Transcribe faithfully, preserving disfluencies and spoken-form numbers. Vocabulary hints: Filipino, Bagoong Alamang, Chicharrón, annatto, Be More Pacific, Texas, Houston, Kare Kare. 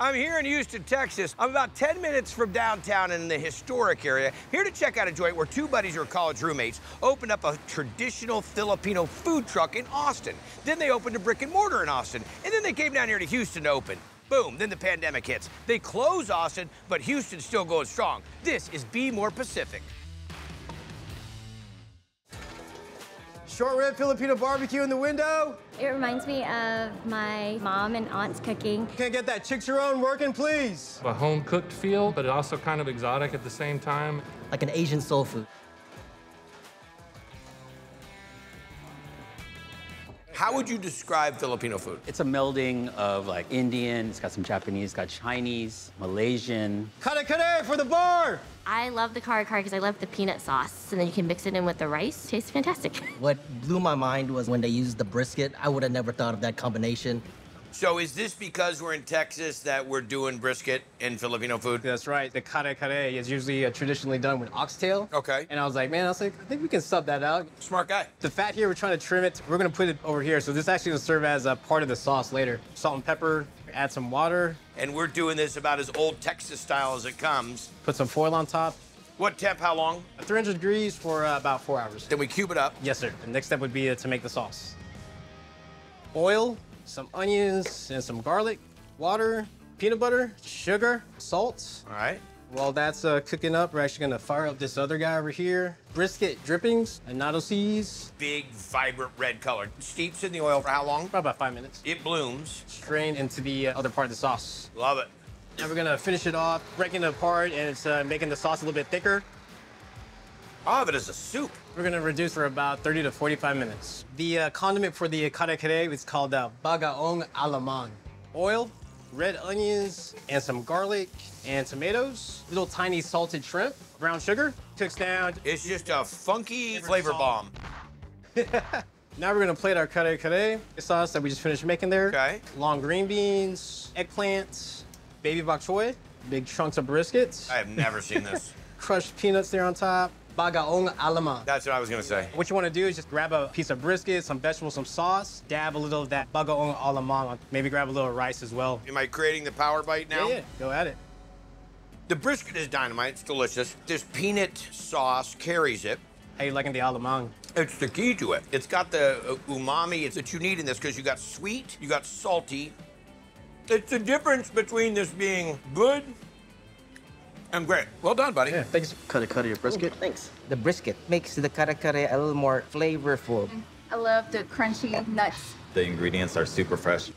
I'm here in Houston, Texas. I'm about ten minutes from downtown in the historic area, here to check out a joint where two buddies who are college roommates opened up a traditional Filipino food truck in Austin. Then they opened a brick and mortar in Austin. And then they came down here to Houston to open. Boom, then the pandemic hits. They close Austin, but Houston's still going strong. This is Be More Pacific. Short rib Filipino barbecue in the window. It reminds me of my mom and aunt's cooking. Can I get that chicharrón working, please? A home-cooked feel, but also kind of exotic at the same time. Like an Asian soul food. How would you describe Filipino food? It's a melding of like Indian, it's got some Japanese, it's got Chinese, Malaysian. Kare Kare for the bar! I love the Kare Kare because I love the peanut sauce, and then you can mix it in with the rice. It tastes fantastic. What blew my mind was when they used the brisket. I would have never thought of that combination. So is this because we're in Texas that we're doing brisket in Filipino food? That's right. The kare kare is usually uh, traditionally done with oxtail. Okay. And I was like, man, I was like, I think we can sub that out. Smart guy. The fat here, we're trying to trim it. We're going to put it over here. So this actually will serve as a part of the sauce later. Salt and pepper, add some water. And we're doing this about as old Texas style as it comes. Put some foil on top. What temp, how long? three hundred degrees for uh, about four hours. Then we cube it up. Yes, sir. The next step would be uh, to make the sauce. Oil. Some onions and some garlic, water, peanut butter, sugar, salt. All right. While that's uh, cooking up, we're actually gonna fire up this other guy over here. Brisket drippings, annatto seeds. Big, vibrant red color. Steeps in the oil for how long? Probably about five minutes. It blooms. Strained into the uh, other part of the sauce. Love it. Now we're gonna finish it off, breaking it apart, and it's uh, making the sauce a little bit thicker. All of it is a soup. We're gonna reduce for about thirty to forty-five minutes. The uh, condiment for the kare kare is called uh, Bagoong Alamang. Oil, red onions, and some garlic and tomatoes. Little tiny salted shrimp, brown sugar. Cooks down. It's just a funky flavor bomb. Now we're gonna plate our kare kare sauce that we just finished making there. Okay. Long green beans, eggplants, baby bok choy, big chunks of briskets. I have never seen this. Crushed peanuts there on top. Bagoong Alamang. That's what I was gonna say. What you wanna do is just grab a piece of brisket, some vegetables, some sauce, dab a little of that Bagoong Alamang. Maybe grab a little rice as well. Am I creating the power bite now? Yeah, yeah. Go at it. The brisket is dynamite, it's delicious. This peanut sauce carries it. How you liking the Alamang? It's the key to it. It's got the umami that you need in this because you got sweet, you got salty. It's the difference between this being good I'm great. Well done, buddy. Yeah, thanks. Kare kare your brisket. Ooh, thanks. The brisket makes the kare kare a little more flavorful. I love the crunchy nuts. The ingredients are super fresh.